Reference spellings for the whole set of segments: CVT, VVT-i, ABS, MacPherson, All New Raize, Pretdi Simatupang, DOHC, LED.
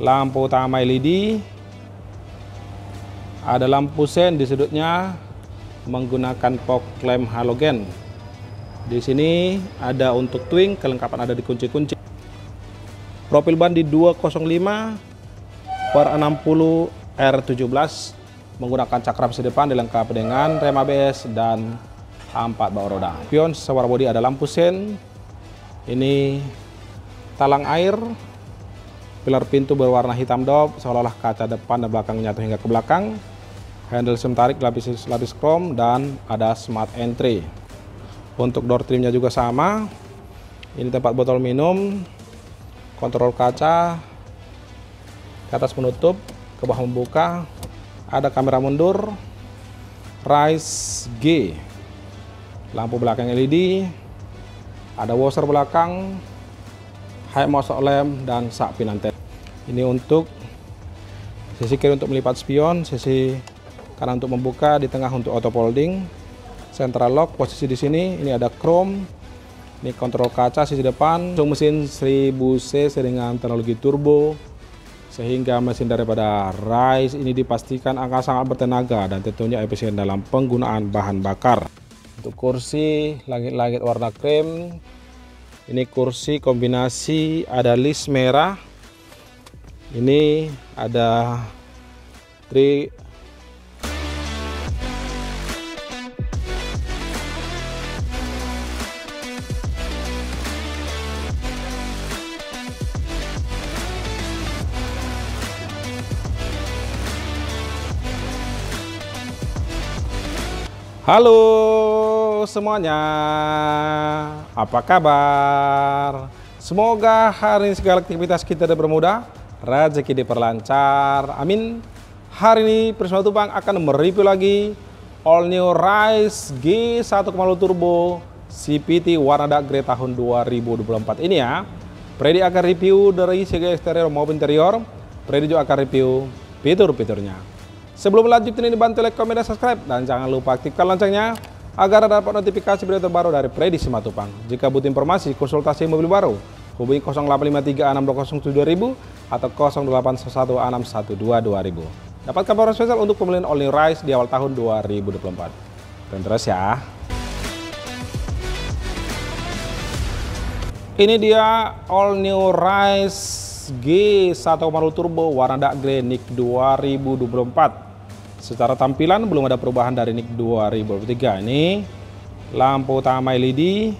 lampu utama LED, ada lampu sen di sudutnya menggunakan fog lamp halogen. Di sini ada untuk twing, kelengkapan ada di kunci-kunci. Profil ban di 205/60R17 menggunakan cakram sisi depan dilengkapi dengan rem ABS dan A4 bawah roda. Pion sewar bodi ada lampu sen. Ini talang air. Pilar pintu berwarna hitam dop, seolah-olah kaca depan dan belakang menyatu hingga ke belakang. Handle sem tarik lapis krom dan ada smart entry. Untuk door trimnya juga sama. Ini tempat botol minum, kontrol kaca, ke atas menutup, ke bawah membuka. Ada kamera mundur, Raize G, lampu belakang LED, ada washer belakang, high motor lamp dan sak pinanten. Ini untuk sisi kiri untuk melipat spion, sisi kanan untuk membuka, di tengah untuk auto folding, central lock posisi di sini. Ini ada chrome, ini kontrol kaca sisi depan. Untuk mesin 1000cc dengan teknologi turbo, sehingga mesin daripada Raize ini dipastikan akan sangat bertenaga dan tentunya efisien dalam penggunaan bahan bakar. Untuk kursi langit-langit warna krem. Ini kursi kombinasi ada list merah. Ini ada Halo semuanya, apa kabar? Semoga hari ini segala aktivitas kita dipermudah, rezeki diperlancar, amin. Hari ini Pretdi Simatupang akan mereview lagi All New Raize G 1.0 Turbo CVT warna dark grey tahun 2024 ini ya. Pretdi akan review dari segi eksterior maupun interior. Pretdi juga akan review fitur-fiturnya. Sebelum lanjut, ini dibantu like, komen, dan subscribe, dan jangan lupa aktifkan loncengnya agar dapat notifikasi video terbaru dari Pretdi Simatupang. Jika butuh informasi konsultasi mobil baru, hubungi 0853-6207000 atau 0811-612-2000. Dapat kabar spesial untuk pembelian All New Raize di awal tahun 2024. Dan terus ya. Ini dia All New Raize G 1.0 Turbo warna dark grey NIK 2024. Secara tampilan belum ada perubahan dari NIK 2023 ini. Lampu utama LED,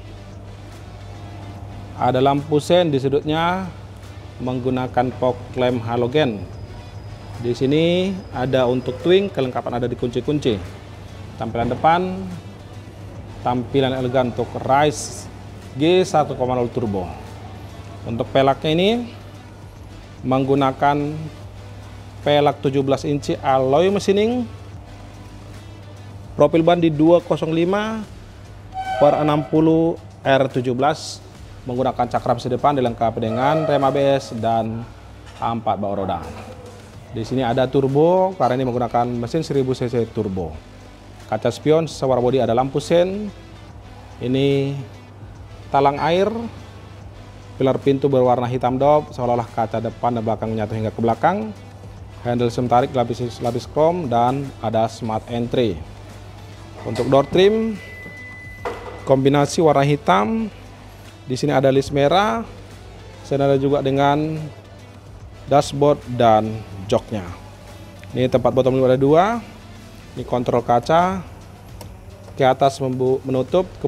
ada lampu sen di sudutnya menggunakan fog lamp halogen. Di sini ada untuk twing, kelengkapan ada di kunci-kunci. Tampilan depan, tampilan elegan untuk Raize G 1.0 Turbo. Untuk pelaknya ini menggunakan pelak 17 inci alloy mesining. Profil ban di 205/60R17 menggunakan cakram sisi depan dilengkapi dengan rem ABS dan A4 bawah roda. Di sini ada turbo karena ini menggunakan mesin 1000cc turbo. Kaca spion sewar bodi ada lampu sen. Ini talang air. Pilar pintu berwarna hitam dop, seolah-olah kaca depan dan belakang menyatu hingga ke belakang. Handle sem tarik lapis krom dan ada smart entry. Untuk door trim kombinasi warna hitam. Di sini ada list merah. Selain ada juga dengan dashboard dan joknya. Ini tempat botol minum ada dua. Ini kontrol kaca. Ke atas menutup, ke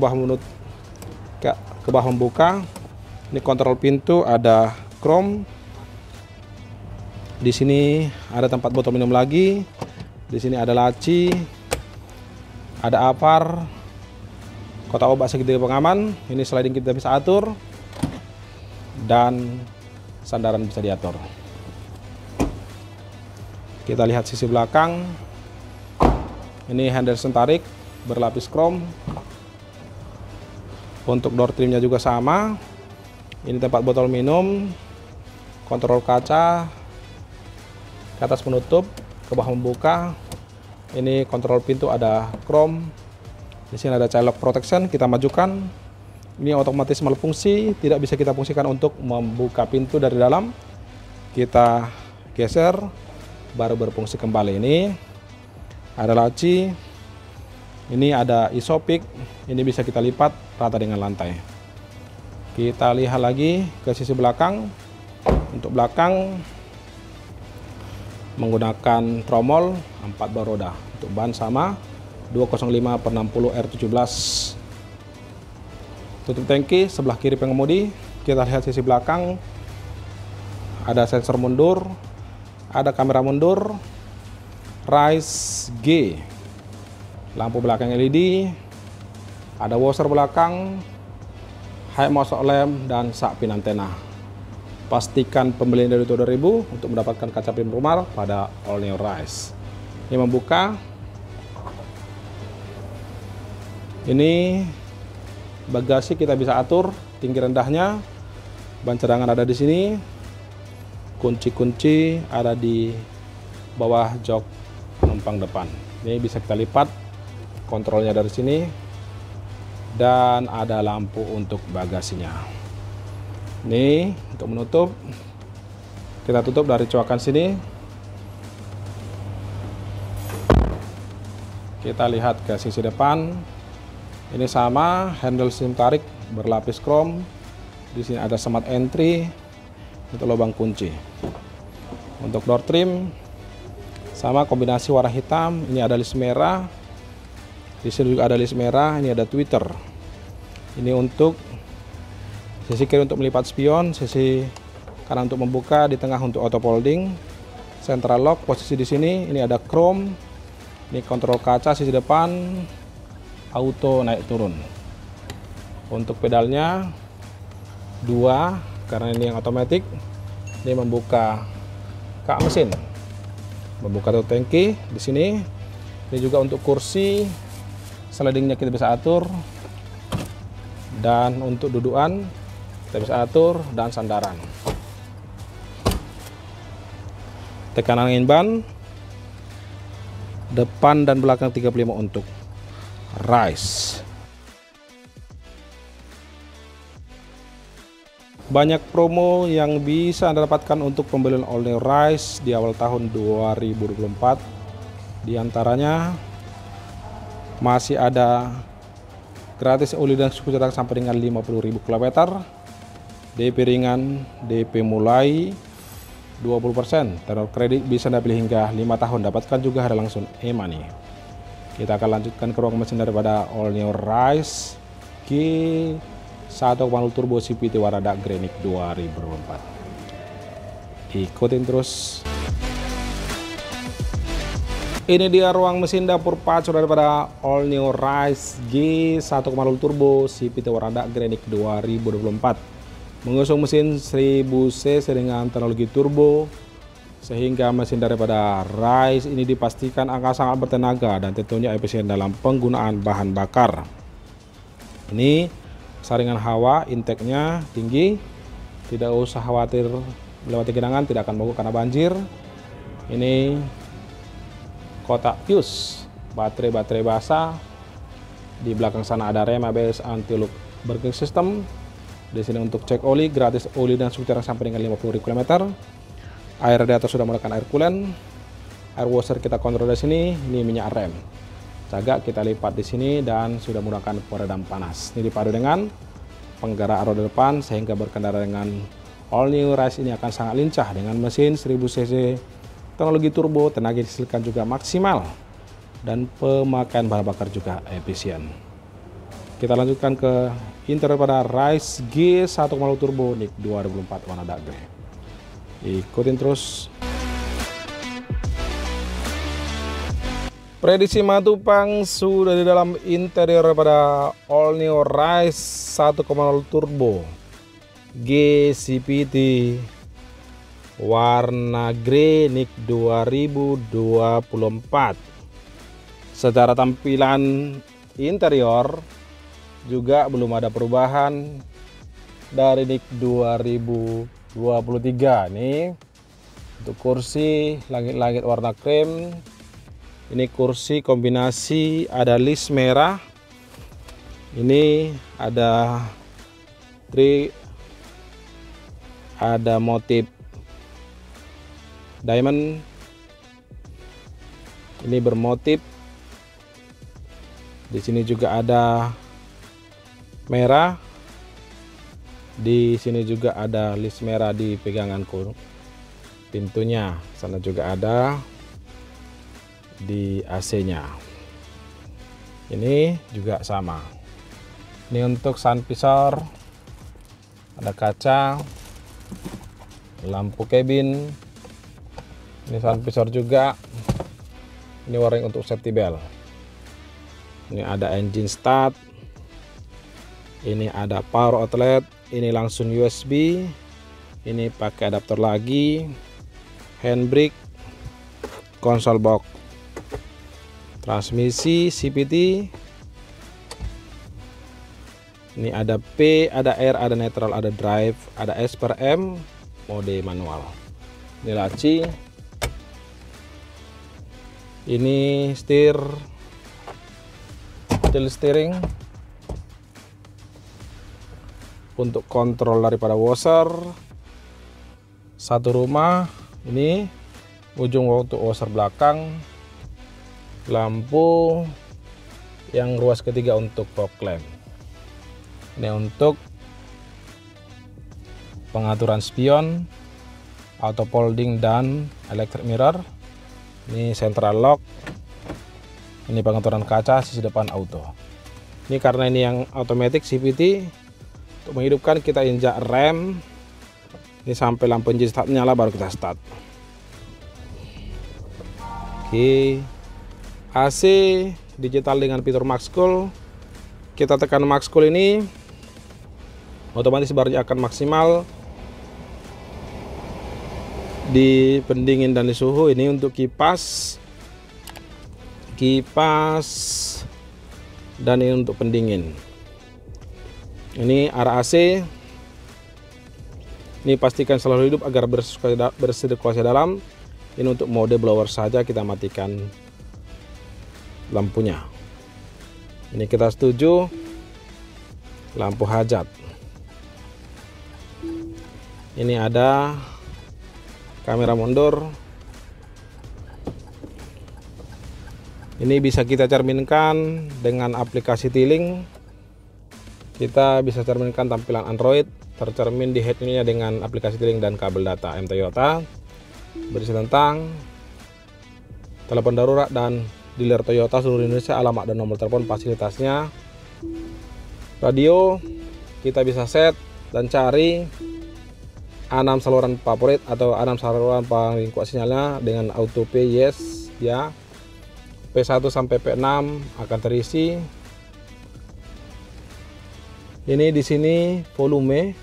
bawah membuka. Ini kontrol pintu ada krom. Di sini ada tempat botol minum lagi. Di sini ada laci, ada apar, kotak obat segitiga pengaman. Ini sliding kita bisa atur dan sandaran bisa diatur. Kita lihat sisi belakang. Ini handle sem tarik berlapis krom. Untuk door trimnya juga sama. Ini tempat botol minum, kontrol kaca, ke atas menutup, ke bawah membuka. Ini kontrol pintu ada chrome. Di sini ada child lock protection, kita majukan. Ini otomatis malfungsi, tidak bisa kita fungsikan untuk membuka pintu dari dalam. kita geser, baru berfungsi kembali. Ini ada laci, ini ada isopik, ini bisa kita lipat rata dengan lantai. Kita lihat lagi ke sisi belakang. Untuk belakang menggunakan tromol 4 bar roda. Untuk ban sama 205/60 R17. Tutup tangki sebelah kiri pengemudi. Kita lihat sisi belakang, ada sensor mundur, ada kamera mundur, Raize G, lampu belakang LED, ada washer belakang, high motion lamp, dan sak pin antena. Pastikan pembelian dari Rp2.000 untuk mendapatkan kaca pin rumah pada All New Raize. Ini membuka, ini bagasi kita bisa atur tinggi rendahnya. Ban cadangan ada di sini. Kunci-kunci ada di bawah jok penumpang depan. Ini bisa kita lipat kontrolnya dari sini. Dan ada lampu untuk bagasinya. Ini untuk menutup. Kita tutup dari coakan sini. Kita lihat ke sisi depan. Ini sama, handle SIM tarik berlapis krom. Di sini ada smart entry untuk lubang kunci. Untuk door trim sama, kombinasi warna hitam. Ini ada list merah, di sini juga ada list merah. Ini ada tweeter. Ini untuk sisi kiri untuk melipat spion, sisi kanan untuk membuka, di tengah untuk auto folding, central lock posisi di sini. Ini ada chrome, ini kontrol kaca sisi depan, auto naik turun. Untuk pedalnya 2 karena ini yang otomatis. Ini membuka kak mesin, membuka tutup tangki di sini. Ini juga untuk kursi slidingnya kita bisa atur, dan untuk dudukan kita bisa atur, dan sandaran. Tekanan angin ban depan dan belakang 35 untuk Raize. Banyak promo yang bisa Anda dapatkan untuk pembelian All New Raize di awal tahun 2024. Di antaranya masih ada gratis oli dan suku cadang sampai dengan 50.000 km. DP ringan, DP mulai 20%. Tenor kredit bisa Anda pilih hingga 5 tahun. Dapatkan juga harga langsung e-money. Kita akan lanjutkan ke ruang mesin daripada All New Raize G 1.0 turbo CVT warna dark granit 2024. Ikutin terus. Ini dia ruang mesin dapur pacu daripada All New Raize G 1.0 turbo CVT warna dark granit 2024. Mengusung mesin 1000 cc dengan teknologi turbo, sehingga mesin daripada Raize ini dipastikan akan sangat bertenaga dan tentunya efisien dalam penggunaan bahan bakar. Ini saringan hawa intake-nya tinggi, tidak usah khawatir melewati genangan, tidak akan mogok karena banjir. Ini kotak fuse, baterai basah. Di belakang sana ada rem ABS anti-lock braking system. Di sini untuk cek oli, gratis oli dan suku cadang sampai dengan 50.000 km. Air radiator sudah menggunakan air coolant. Air washer kita kontrol di sini. Ini minyak rem cagak kita lipat di sini, dan sudah menggunakan peredam panas. Ini dipadu dengan penggerak roda depan, sehingga berkendara dengan All New Raize ini akan sangat lincah dengan mesin 1000 cc teknologi turbo. Tenaga dihasilkan juga maksimal dan pemakaian bahan bakar juga efisien. Kita lanjutkan ke interior pada Raize G 1.0 turbo NIK 2024 warna dark grey. Ikutin terus. Pretdi Simatupang sudah di dalam interior pada All New Raize 1.0 turbo G CVT warna grey NIK 2024. Secara tampilan interior juga belum ada perubahan dari NIK 2023. Nih untuk kursi langit-langit warna krem. Ini kursi kombinasi, ada list merah. Ini ada motif diamond. Ini bermotif. Di sini juga ada merah. Di sini juga ada list merah di peganganku. Pintunya sana juga ada di AC-nya. Ini juga sama. Ini untuk sun visor. Ada kaca, lampu kabin. Ini sun visor juga. Ini waring untuk safety belt. Ini ada engine start. Ini ada power outlet, ini langsung USB, ini pakai adaptor lagi, handbrake, konsol box, transmisi CVT, ini ada P, ada R, ada neutral, ada drive, ada S per M, mode manual. Ini laci, ini setir, steering. Untuk kontrol daripada washer satu rumah, ini ujung untuk washer belakang, lampu yang ruas ketiga untuk fog lamp. Ini untuk pengaturan spion, auto folding dan electric mirror. Ini central lock. Ini pengaturan kaca sisi depan auto. Ini karena ini yang automatic CVT. Untuk menghidupkan kita injak rem ini sampai lampu engine start nyala, baru kita start. Oke. AC digital dengan fitur max cool. Kita tekan max cool ini otomatis barnya akan maksimal di pendingin dan di suhu. Ini untuk kipas dan ini untuk pendingin. Ini arah AC. Ini pastikan selalu hidup agar bersirkulasi dalam. Ini untuk mode blower saja, kita matikan lampunya. Ini kita setuju. Lampu hajat. Ini ada kamera mundur. Ini bisa kita cerminkan dengan aplikasi tiling. Kita bisa cerminkan tampilan Android, tercermin di head menu-nya dengan aplikasi tiling dan kabel data M-Toyota, berisi tentang telepon darurat dan dealer Toyota seluruh Indonesia, alamat dan nomor telepon, fasilitasnya. Radio, kita bisa set dan cari A6 saluran favorit atau A6 saluran paling kuat sinyalnya dengan auto P, yes, ya. P1 sampai P6 akan terisi. Ini di sini volume,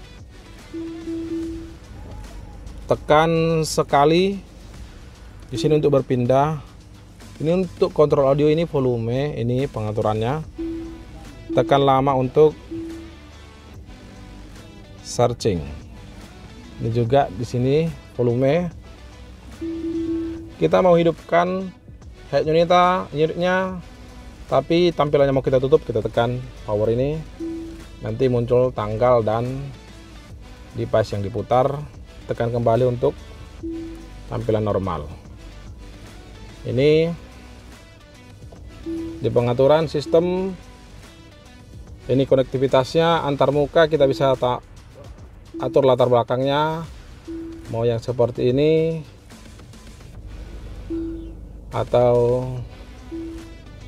tekan sekali di sini untuk berpindah. Ini untuk kontrol audio, ini volume, ini pengaturannya. Tekan lama untuk searching. Ini juga di sini volume. Kita mau hidupkan head unitnya, tapi tampilannya mau kita tutup, kita tekan power ini. Nanti muncul tanggal dan device yang diputar. Tekan kembali untuk tampilan normal. Ini di pengaturan sistem. Ini konektivitasnya antar muka, kita bisa atur latar belakangnya. Mau yang seperti ini atau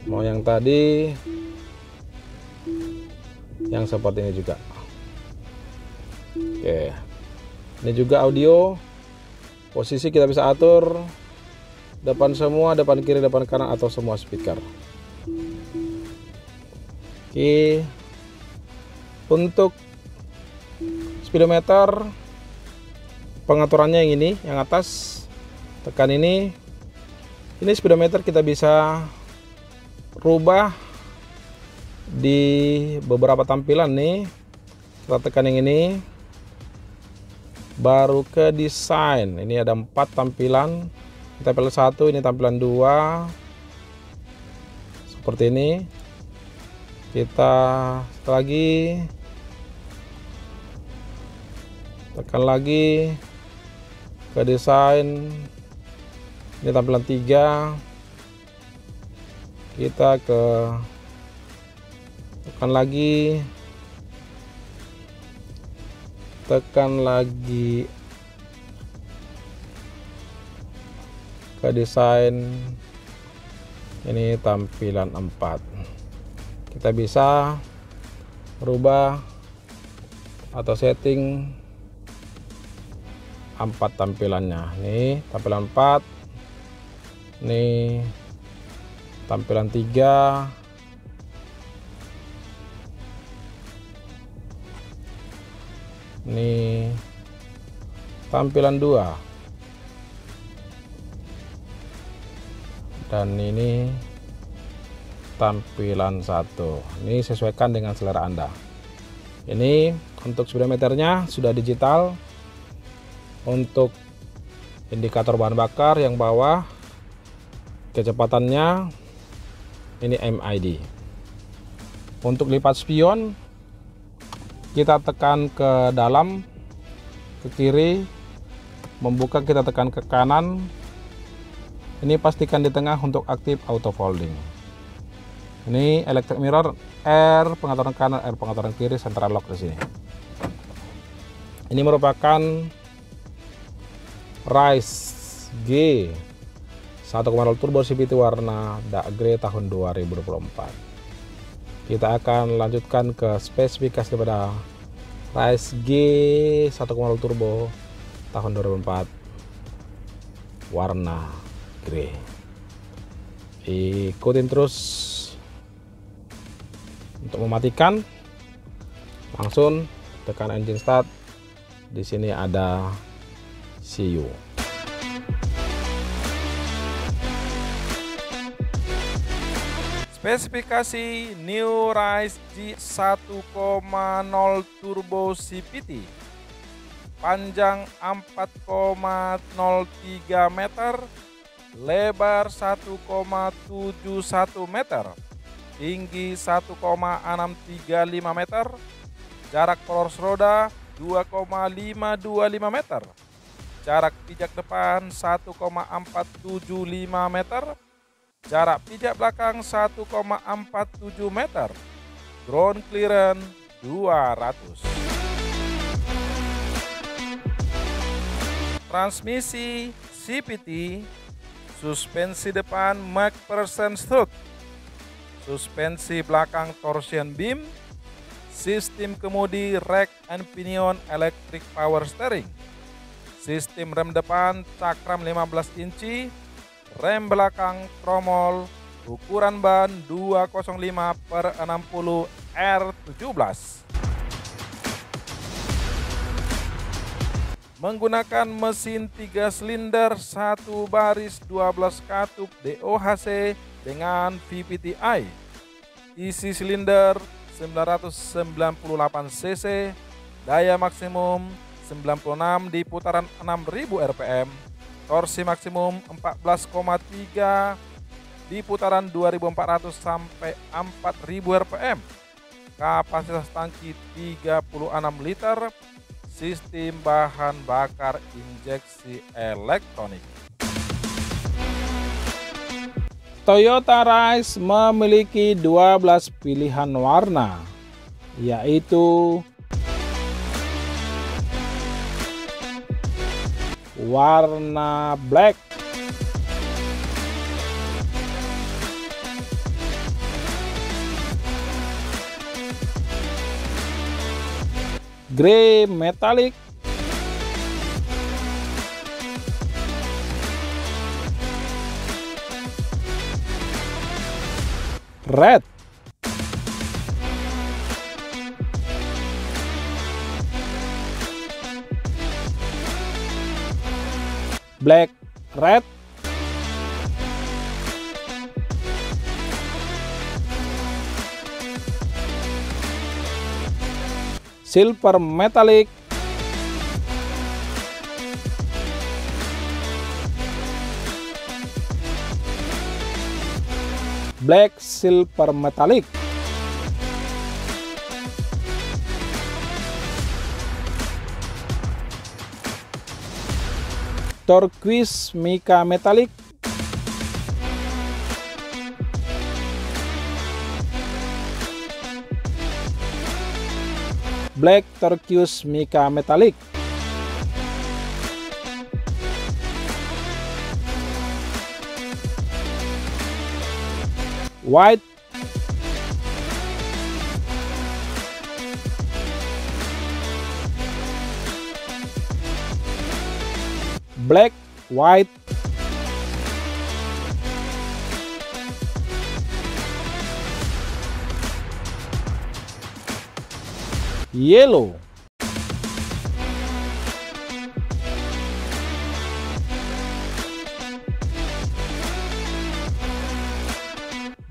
mau yang tadi, yang seperti ini juga. Oke. Ini juga audio. Posisi kita bisa atur depan semua, depan kiri, depan kanan atau semua speaker. Oke. Untuk speedometer pengaturannya yang ini, yang atas. Tekan ini. Ini speedometer kita bisa rubah di beberapa tampilan nih. Kita tekan yang ini, baru ke desain. Ini ada 4 tampilan. Ini tampilan 1, ini tampilan 2 seperti ini. Kita lagi, tekan lagi ke desain. Ini tampilan 3. Kita ke tekan lagi ke desain. Ini tampilan 4. Kita bisa rubah atau setting 4 tampilannya. Ini tampilan 4, ini tampilan 3, ini tampilan 2, dan ini tampilan 1. Ini sesuaikan dengan selera Anda. Ini untuk speedometernya sudah digital. Untuk indikator bahan bakar yang bawah, kecepatannya ini MID. Untuk lipat spion, kita tekan ke dalam, ke kiri. Membuka kita tekan ke kanan. Ini pastikan di tengah untuk aktif auto folding. Ini electric mirror, R pengaturan kanan, R pengaturan kiri, central lock di sini. Ini merupakan Raize G 1.0 turbo CVT warna dark grey tahun 2024. Kita akan lanjutkan ke spesifikasi daripada Raize G 1.0 turbo tahun 2024 warna grey. Ikutin terus untuk mematikan. Langsung tekan engine start. Di sini ada see you. Spesifikasi New Raize G 1.0 Turbo CVT. Panjang 4,03 meter, lebar 1,71 meter, tinggi 1,635 meter, jarak poros roda 2,525 meter. Jarak pijak depan 1,475 meter, jarak pijak belakang 1,47 meter, ground clearance 200. Transmisi CVT, suspensi depan MacPherson strut, suspensi belakang torsion beam, sistem kemudi rack and pinion electric power steering. Sistem rem depan cakram 15 inci, rem belakang tromol, ukuran ban 205/60 R17. Menggunakan mesin 3 silinder 1 baris 12 katup DOHC dengan VVT-i. Isi silinder 998 cc, daya maksimum 96 di putaran 6000 rpm, torsi maksimum 14,3 di putaran 2400 sampai 4000 rpm, kapasitas tangki 36 liter, sistem bahan bakar injeksi elektronik. Toyota Raize memiliki 12 pilihan warna, yaitu warna black, grey metalik, red, black, red, silver metallic, black silver metallic, turquoise mica metalik, black turquoise mica metallic. White, black, white, yellow,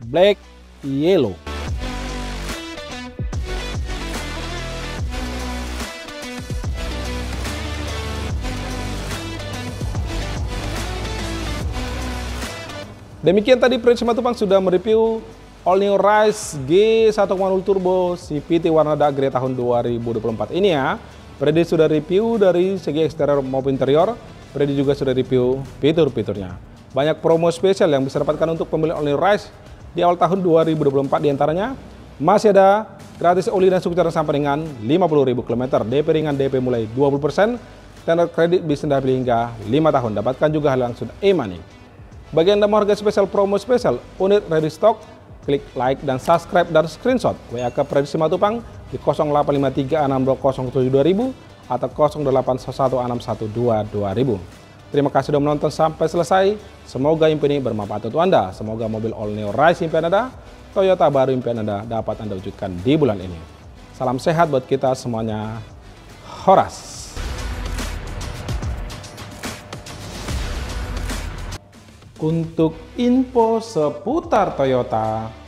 black, yellow. Demikian tadi Pretdi Simatupang sudah mereview All New Raize G1.0 Turbo CVT warna dark grey tahun 2024 ini ya. Pretdi sudah review dari segi eksterior maupun interior. Pretdi juga sudah review fitur-fiturnya. Banyak promo spesial yang bisa dapatkan untuk pemilik All New Raize di awal tahun 2024, diantaranya masih ada gratis oli dan suku cadang sampai dengan 50.000 km, DP ringan DP mulai 20%, standar kredit bisa Anda pilih hingga 5 tahun, dapatkan juga langsung e-money. Bagi Anda mau harga spesial, promo spesial, unit ready stock, klik like dan subscribe dan screenshot WA ke Pretdi Simatupang di 08536200702000 atau 081161612000. Terima kasih sudah menonton sampai selesai. Semoga impian ini bermanfaat untuk Anda. Semoga mobil All New Raize impian Anda, Toyota baru impian Anda dapat Anda wujudkan di bulan ini. Salam sehat buat kita semuanya. Horas. Untuk info seputar Toyota,